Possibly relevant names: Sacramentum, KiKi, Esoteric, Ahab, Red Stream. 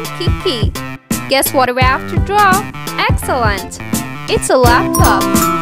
and KiKi. Guess what we have to draw? Excellent! It's a laptop.